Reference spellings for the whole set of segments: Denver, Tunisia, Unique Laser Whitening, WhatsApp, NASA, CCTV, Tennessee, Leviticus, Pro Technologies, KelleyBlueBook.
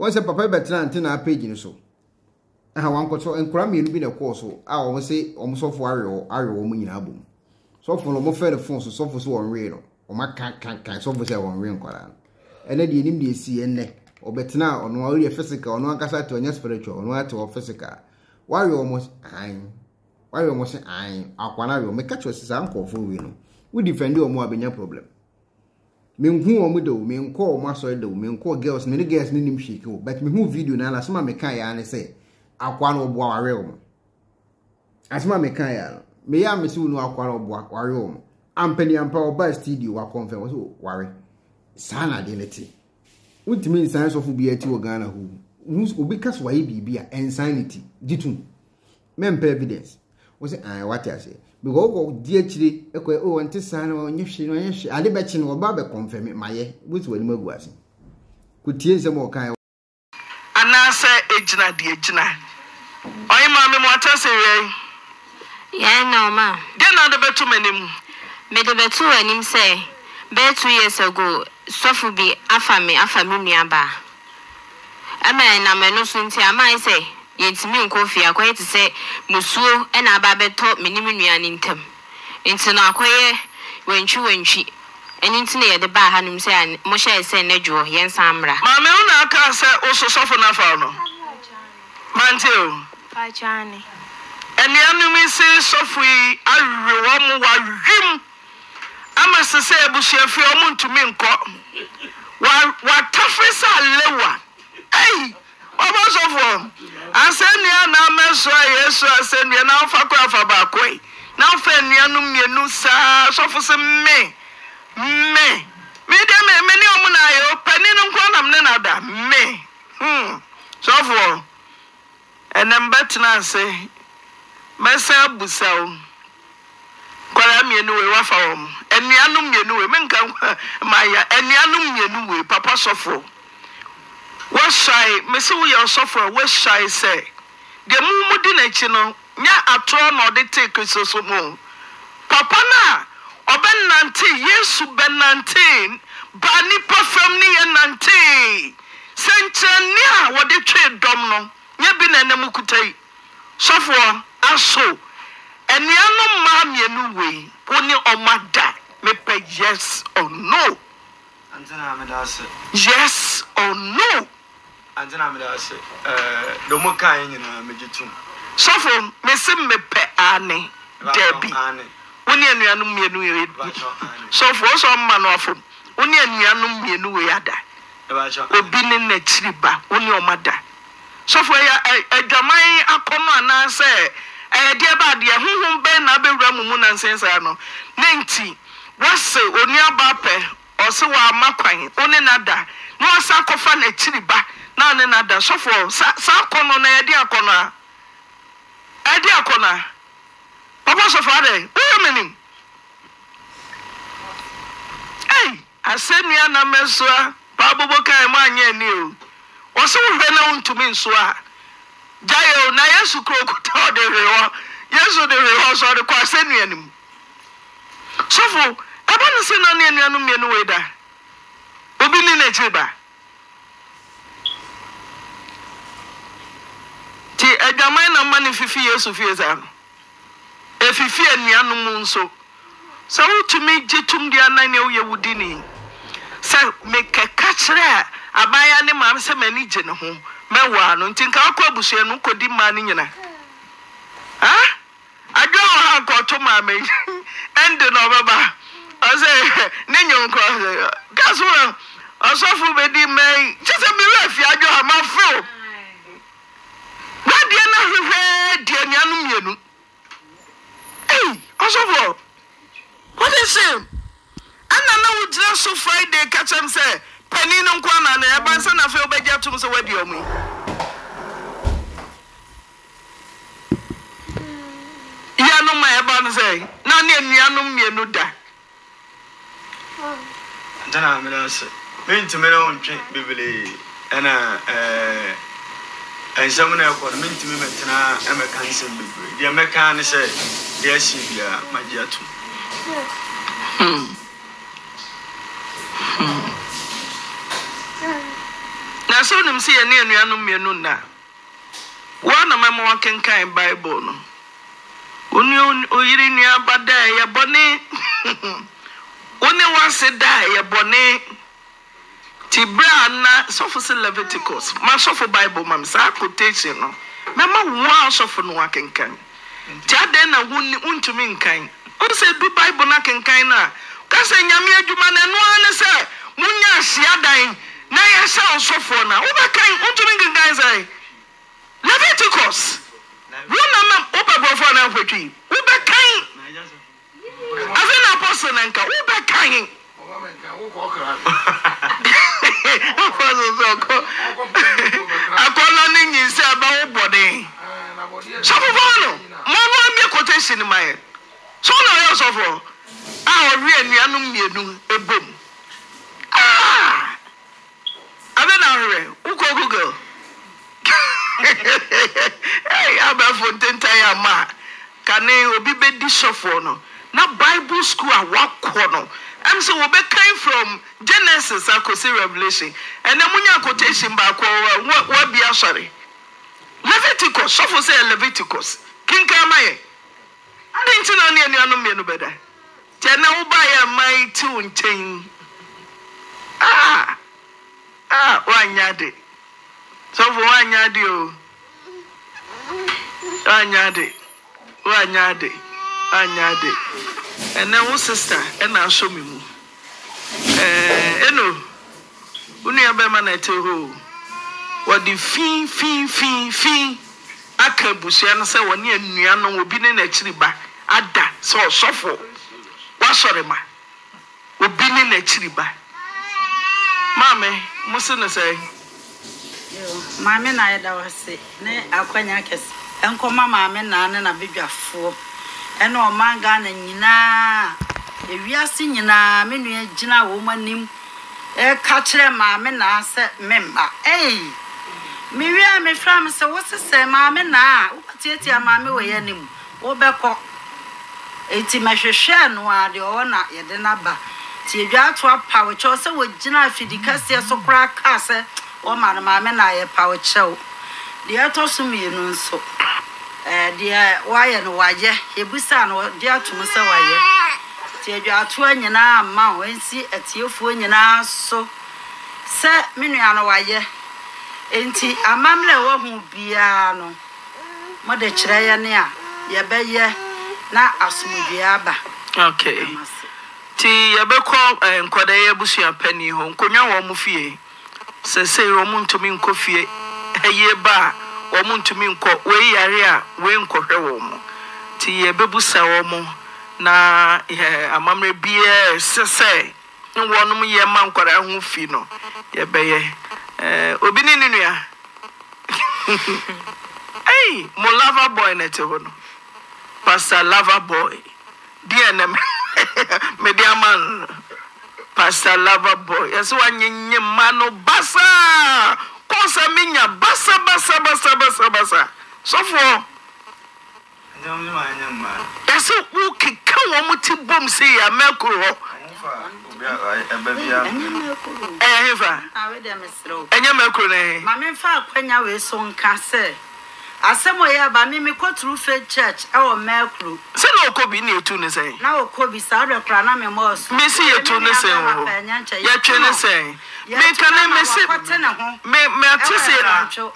Once a papa better and ten page in so. And how one could so and cram you be the course, I always say almost off arrow woman in album. So for no more fair phone, so for so on radio, or my can't so for so on real color. And then you need the CN or better now on all your physical, no one can to a spiritual, no to a physical. Why you almost I'm why you almost I'm a quanario, make catch us uncle for winning. We defend you more than your problem. Minhu widow, min call master do, min call girls, many girls name shiko, but me who video now as mamma mekaya and say, Aquano boa realm. As mamma mekaya, may I miss you no aquano boa realm. Ampany and power by studio are conference worry. Sana delity. What mean science of be a two Ghana who? Who's ubiquitous why be a insanity? Ditun. Mem evidence. Was it I what I say? Because dearly, a quay oh and tisano or Yushin or I debachin or barber confirm my which will move was. Could tears a more kind answer agina de agina. I mammy want to say, yeah, no, ma. Then not the better men. Made the better and him say, bear 2 years ago, soft be a family bar. A man, I'm a no soon say, I might say. It's me and coffee are quite to say, Musuo and Ababe taught me an intem. Into now, when she, and into near the bar, and him say, and Moshe say, Nedjo, Yen Samra. Mamma can't say also soften a farmer. Mantil, by Johnny. And the enemy says, Sophie, I reward him. I must say, Bushia, if you're moon to me, and cop. What toughest are lower? Hey! I send your numbers, yes, I send your now for craft about quay. Now, friend, you know, so for some me, them, many of them, I open in them, me, so for and then better say, myself, Bussel, Qualam, you knew a farm, and Yanum, you knew a minka, Maya, and Yanum, you knew Papa Sofo. What shy, Miss William Suffer, what shy say? The moon didn't, you know, not a tron or they take us so moon. Papa, na, or Ben Nante, yes, Ben Nante, Bani Pafamni and Nante, Sentania, what they trade domino, Yabin and Mukute, Suffer, Asso, and Yano Mammy, and Way, only on my dad, may pay yes or no. Yes or no. And then I'm going to say, no more kind in a midget. So from Missing Me Annie, Debbie Annie, when you are no mere so for some man off him, when you are no mere no other. We've been in a triba, when your mother. So for a Jamai Apoma and I say, I dear Badia, who Ben Abiram Moon and Sensano, 90. What's so on your bape? Or so are Makwang, only another. No sarcophan a chiliba, none another. So for Sarcon on a dear corner. A dear corner. Papa so far, women. Hey, I send me an amesua, Babuka and one year new. Or so renowned to me, Sua. Jayo, Nayasu croak, or the rewa, yes, or the rewards or the Quasenian. So for I want to say no near no way that. Obin in a chamber. Tea a domain of money 50 years of years. If you fear near no moon so. So to me, Jitum dear 9 year would dinny. So make a catch there. I buy any mam so many general home. Mewa, don't think I'll call Bush and no could demand in a. Huh? I don't have to my maid and the November. I say, Ninyon cross, Caswell, I saw for Betty May. Just a mirror if you are your mouth full. What do you know? Dear Yanum, hey, also, what is him? And I know just so Friday, catch him say, Penino Kwana, and I abandon a few bed to Mr. Wediomi. Yanum, my abandon say, Nan Yanum, you know that. Then I'm going to mean to my own drink, Bibli, and someone else would mean to me, and I'm a cancer. The American said, yes, you are my dear too. Now, na so nim se ye ne anuanu mienu na wo na ma mo kenkan bible no onu oyiri nua bada ye bone oni wase da ye bone ti bra na sofo se Leviticus ma sofo bible ma sa quotation no ma wo sofo no akenkan ti aden na woni untumi nkan o se du bible na kenkan na ka se nyame adwuma na no ane se munya siadan na ye se sofo na wo ba kan untumi nkan sai Leviticus Runa na oba bofo na kwetwi wo ba kan as an apostle nka wo ba kan Bible school a wakono. I'm so we came from Genesis and Revelation. And then munya quotation ba ko we bia sori. Leviticus, so for say Leviticus. King Kamaye. I didn't know any anuanu me no beda. Jana wo ba ya mai ti unchen. Ah, wanyade. So for wanyade o. Wanyade. And now, sister, and I'll show me. Eno, unia bemanetero. What the fee. I can't bush and say one year, Niano will be in a chiriba. At that, so shuffle. What's your ma? Will be in a chiriba. Mammy, mustn't say. Mammy, I was say, ne, Aquaniacus, Uncle Mamma, and a big fool. Eno manga na nyina ewiase nyina me nua gina wo manim e ka kire ma me na se memba ei me wiya me fram se wo se ma me na wo tietia ma me wo ye nim wo beko enti me hwehwe no ade o na ye de na ba ti edwa to apa wo cho se wo gina afidi kase so kra ka se wo ma ma me na ye pa wo chew de atoso me no nso dear, why, yeah, he was on dear to Mr. Wire. Dear, you are 2 and a half months at your phone, and so set Miniano Wire. Ain't he a mamma who be a no? Mother Chirayanea, ye be ye, not as Mubiaba. Okay, tea, ye be called and Quadaya Busia Penny home, Conya Mufie, says Romun to me, coffee, a year bar. Omun to me, we area, we incorporate. Tea babusa omo na a mammy beer, say, no one me a man called a hoofino. Ye bay, Obininia. Hey, my lover boy, Neto. Pastor lover boy. Dear, my dear man. Pastor lover boy. Yes, one ye mano bassa. Kosa minya basa so for that's who can come to boom see a milk roll and your milk roll mammy far when I was on cassette as somewhere by me caught through faith church our milk roll so no could be near Tunis now could be sad or crown me more missy a Tunis your children say me can miss it. Me too say.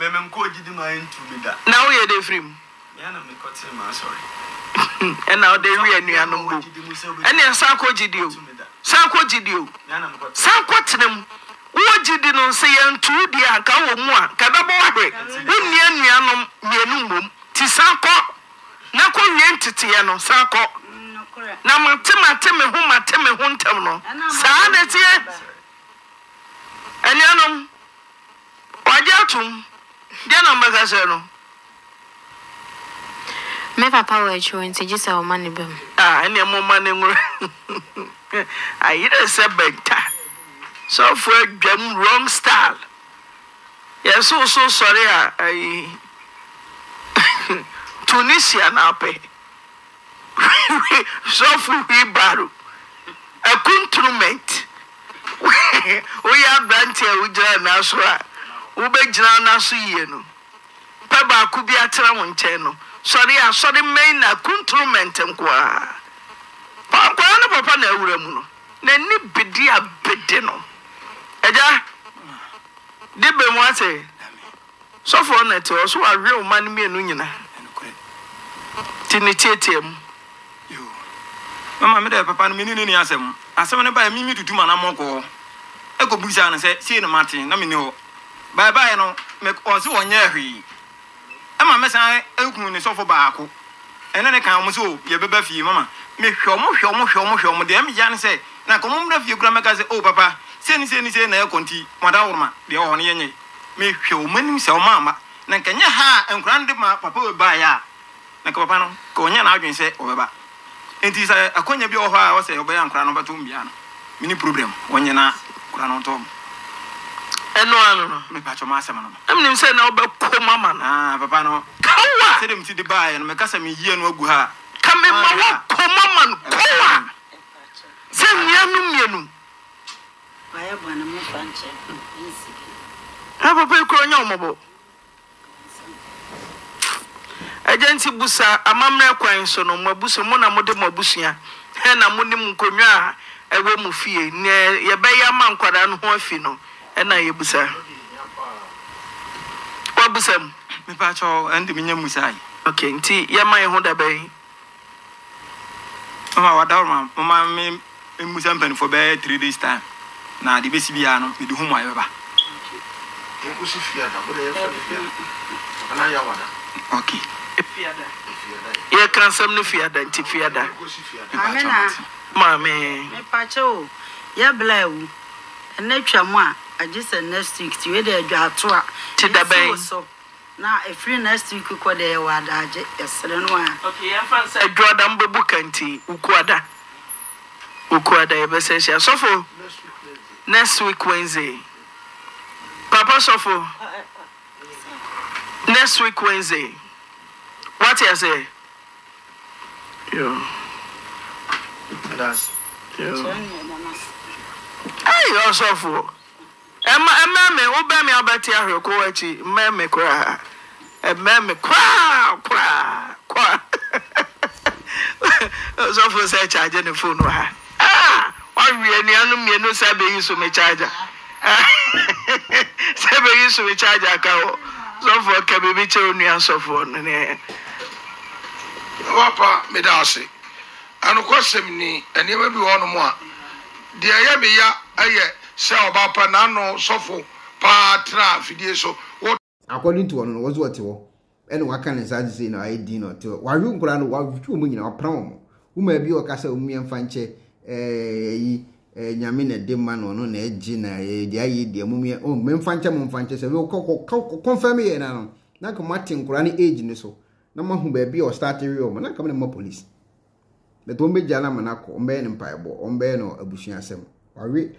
Me mko jidi ma intubida. Now we dey free. Yana me kote ma sorry. And now dey we enu anombo. Eni sanko jidi o. Yana me kote. Sanko tnem. Wo jidi no say entu di aka wo mu a ka bebo wahwe. Eni enu anom mienu mom. Ti sanko. Na ko nyen tete no sanko. Na mate me hu ntem no. Sa na tie. Enyanum wajatum dia na magazeno me papa we chuenti jisa o mane bem ah ene mo mane ngure ayire se benta so for dem wrong style yeso so sorry ai Tunisia na pe so for we baru a countryment we are brandy we join us. ubejina na so yie no peba ku bi atira wo nche no sori a sori main na controlment nkoa papa no papa na awura mu no na ni bidi a bidi no eja dibe mu ase so for na te o so wa hwe o man mienu nyina tini tietiem yo mama me da papa no me ni asem asem ne ba mi mi dudu ma na moko e ko buisa na se si no martin na me ni ho bye bye no me o se wonye hwe mama me san ekunu ni so for baako ene ne kan mo so ye beba fie mama me hwe o mo de me yan se na ko mo mra fie kura me ka se o papa se ni na e konti mada worma de o ho ne yenye me hwe o manim se o mama na kan ye ha enkuran de ma papa we ba ya na ko papa no ko nya na adwen se o beba enti se akonya bi o ho a o se o be ankura no beto mbia no me ni problem wonye na kura no to eno ano no me pa choma asem no em nim se na oba ko mama na papa no kawa se dem ti di bae no me kasa me yie no agu ha ka me ma wo ko mama no kawa se mianu bae bwana me fanche ha papa ko nya omobo agenti busa amamre kwan so no mabuso mo na mode mabusua he na monim nkonwa ewe mu fie ne ye be ya mankwada no ho afi no ena yebusa wabusam me pa cho ande me nya musai okay nti ye man ho da be mama wadaw mama me musam pen for be 3 days time na de besi bia no me de ho mu ayeba nkusi fia da bole ye fia ana ya wada okay fia da ye kransam no fia da nti fia da amena mame me pa cho ye blew na twa mu a agisa next week ti we dey adwato a ti daban so na e free next week ko dey wa daje esere no a okay ya fansa adwa da mbebu kanti ukuada e besensia sofo next week Wednesday papa sofo next week Wednesday what you say yo that's yo ay sofo me oba me obati ahweko achi me kra me kwa sofo say charge the phone wa ah owie ni anu me no say be use me charger say be use me charger ka sofo ka be che nu sofo ne wapa me dase anu kwasem ni aniema bi wono mo a de ya be ya aye se obapa na no sofo pa trafidie so according to one was what you and what can is say na ID no to wa wi nkura no wa twu mu nyina opra mo uma bi o kasa umiem fanche yi nyame na de ma no na eji na de ayi de mumie o memfanche se we ko confirm ye na no na ko matin nkura ni age ni so na mahu ba bi o start ri o ma na ka na police beto mbe jana manako mbe ni mpaebo mbe no abusua asem wawe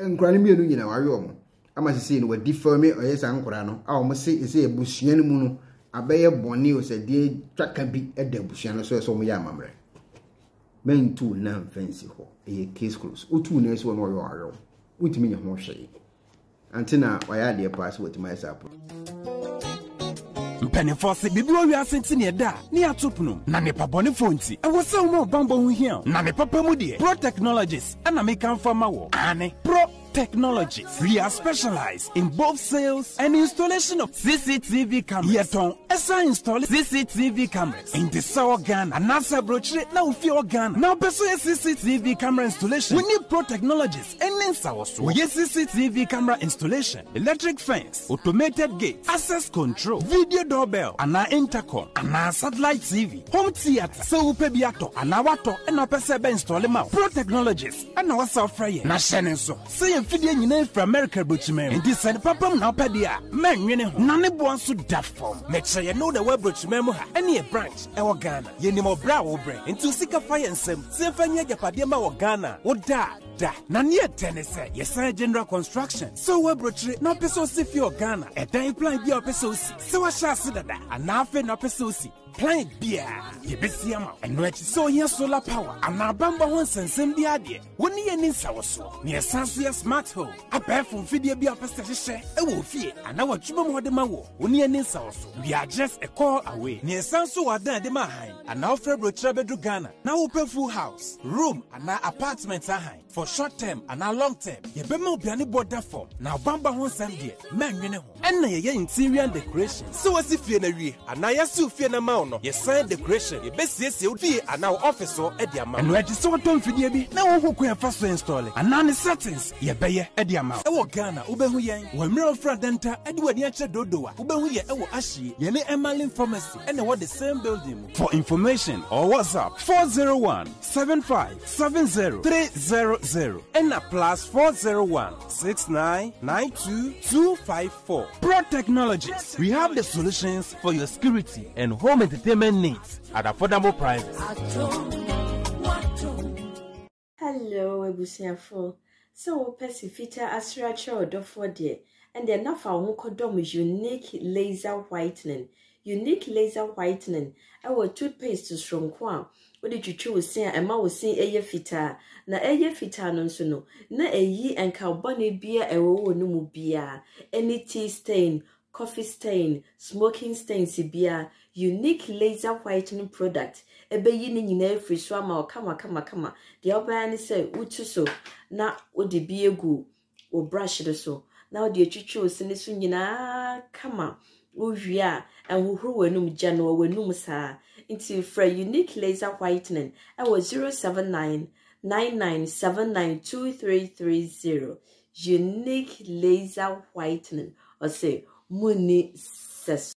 nkura ni mienu nyina wawe o ama sisi ni wadi firme oyesa nkura no a o mo se ese abusua ni mu no abeye boni o se die twaka bi eda abusua no so so mo ya amamre men tu na fancy ho e case close o tu na ese won wawe wawe utimi nya ho hwe antina waya de pass with myself Penifos, baby, we are sent in a da near Tupnum, Nanepa Bonifonti. I was so more bamboo here, Nanepa Mudi, Pro Technologies, and American Farmer, Anne Pro Technologies. We are specialized in both sales and installation of CCTV cameras. Yeton, Esa install CCTV cameras in the Sour Ghana, and NASA brochure now fear Ghana. Now, pursue CCTV camera installation. We need Pro Technologies and Ninsawas. We need CCTV camera installation, electric fence, automated gate, access control, video doorbell, and our intercom, and our satellite TV, home theater, so Pebiato, and our to and our Pesebe install them out. Pro Technologies and our software, Nashenenso, say Fidian name from America, but you may decide Papa Napadia, men, you know, none of one should that form. Make sure you know the web, but you remember any branch, our Ghana, you need more brow brain, and to seek a fire and same, Symphony Yapadema or Ghana, or that. Nanya Tennessee, yes, general construction. So, we're brochure, no peso si for Ghana, a day plan be a peso si. So, I shall sit at that, and nothing a peso si. planet beer. Ye besiama and which so here solar power and our bamba once and send the idea. When ye need so near Sansuya smart home, a pair from Fidia be a pastor, a wolf ye, and our chumma de mawo, when ye need so. We are just a call away near Sansu Adan de Mahain and our February Trebedru Ghana. Now open full house, room and our apartments are high for short term and our long term. Ye bemo be any border form. Now bamba once and dear, man, you know, and ye interior decoration. So as if ye and I assume fear na mauno, ye sign decoration, ye best yes you be and now officer at the amount. And where you saw Tom Fidiabi, now who can first install it. And none settings, ye bear at the amount. Our Ghana, Ubehuyan, when Mirror Fradenta, Edward Yacha Dodoa, Ubehuya, our Ashi, Yene Emmalin Pharmacy, and what the same building. For information or WhatsApp 401-7570-300 and a plus 401-6992-254. Pro Technologies, we have the solutions for your security and home entertainment needs at affordable prices. Hello, Ebusiafo. So, Pesifita Asracha or Dofodie, and then now for Unkodom is Unique Laser Whitening. Unique Laser Whitening. Our toothpaste is from Kwa. What did you choose? Say, Emma was seeing a fita. Na a fita non sono. Na a ye and carboni beer a row no mu beer. Any tea stain, coffee stain, smoking stain, sibia, unique laser whitening product. Ebe yini in every swammer or kama. The albany say, Utuso, na o de beer goo, or brush it so. Now the chicho sinisunina kama, uvia, and who were num jano were numsa. Into for unique laser whitening, I was 079-9979-2330. Unique laser whitening, or say, Muni Sesu.